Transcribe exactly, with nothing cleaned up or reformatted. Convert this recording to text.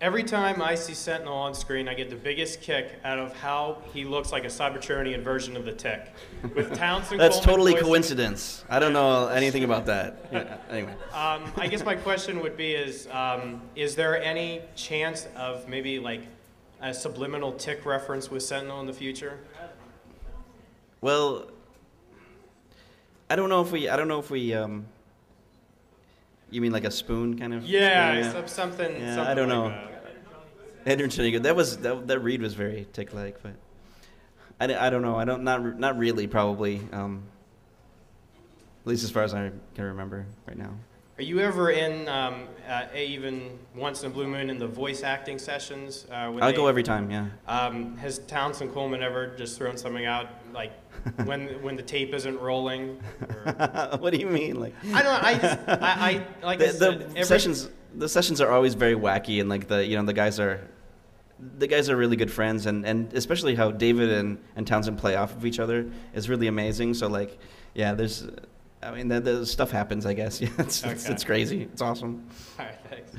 Every time I see Sentinel on screen, I get the biggest kick out of how he looks like a Cybertronian version of the Tick. With Townsend That's Coleman totally voice. coincidence. I don't know anything about that. Yeah, anyway. Um, I guess my question would be is, um, is there any chance of maybe like a subliminal Tick reference with Sentinel in the future? Well, I don't know if we, I don't know if we, um, you mean like a spoon kind of? Yeah, yeah. Some, something, yeah, something. I don't like know. That. that was that, that read was very Tick-like, but I, I don't know. I don't not not really probably. Um, at least as far as I can remember right now. Are you ever in um, uh, even once in a blue moon in the voice acting sessions? Uh, I'll they, go every time. Yeah. Um, has Townsend Coleman ever just thrown something out like? When when the tape isn't rolling. Or... What do you mean? Like I don't. I just, I, I like the, I said, the every... sessions. The sessions are always very wacky, and like the you know the guys are, the guys are really good friends, and, and especially how David and, and Townsend play off of each other is really amazing. So like, yeah, there's, I mean, the, the stuff happens. I guess yeah, it's, okay. it's it's crazy. It's awesome. All right, thanks.